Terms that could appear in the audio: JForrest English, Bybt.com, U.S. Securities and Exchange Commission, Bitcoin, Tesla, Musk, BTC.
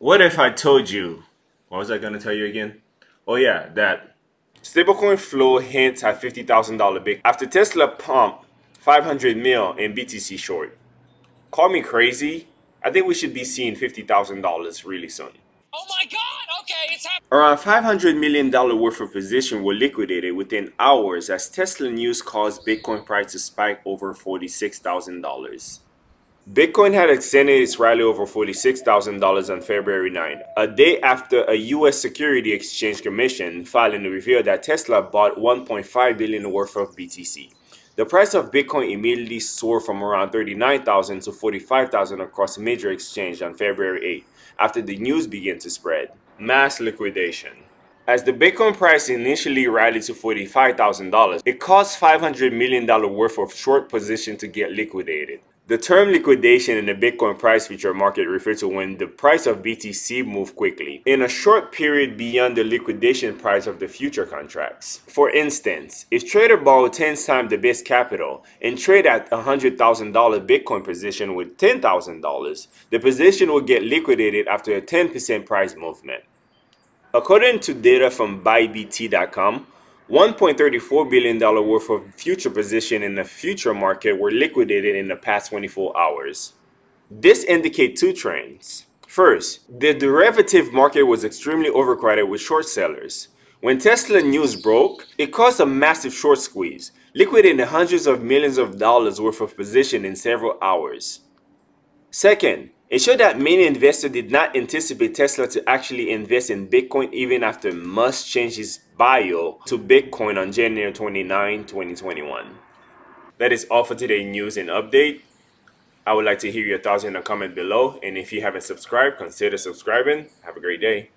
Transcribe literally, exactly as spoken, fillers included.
What if I told you, what was I going to tell you again? Oh yeah, that stablecoin flow hints at fifty thousand dollar big after Tesla pump five hundred mil in B T C short. Call me crazy. I think we should be seeing fifty thousand dollars really soon. Oh my God, okay, it's happening. Around five hundred million dollars worth of position were liquidated within hours as Tesla news caused Bitcoin price to spike over forty-six thousand dollars. Bitcoin had extended its rally over forty-six thousand dollars on February ninth, a day after a U S Security Exchange Commission filing revealed that Tesla bought one point five billion dollars worth of B T C. The price of Bitcoin immediately soared from around thirty-nine thousand dollars to forty-five thousand dollars across major exchanges on February eighth, after the news began to spread. Mass liquidation. As the Bitcoin price initially rallied to forty-five thousand dollars, it caused five hundred million dollars worth of short position to get liquidated. The term liquidation in the Bitcoin price future market refers to when the price of B T C moved quickly in a short period beyond the liquidation price of the future contracts. For instance, if trader borrowed ten times the base capital and trade at a one hundred thousand dollar Bitcoin position with ten thousand dollars, the position would get liquidated after a ten percent price movement. According to data from Bybt dot com, one point three four billion dollars worth of future position in the future market were liquidated in the past twenty-four hours. This indicates two trends. First, the derivative market was extremely overcrowded with short sellers. When Tesla news broke, it caused a massive short squeeze, liquidating hundreds of millions of dollars worth of position in several hours. Second, it showed that many investors did not anticipate Tesla to actually invest in Bitcoin even after Musk changed his bio to Bitcoin on January twenty-ninth, twenty twenty-one. That is all for today's news and update. I would like to hear your thoughts in the comment below, and if you haven't subscribed, consider subscribing. Have a great day.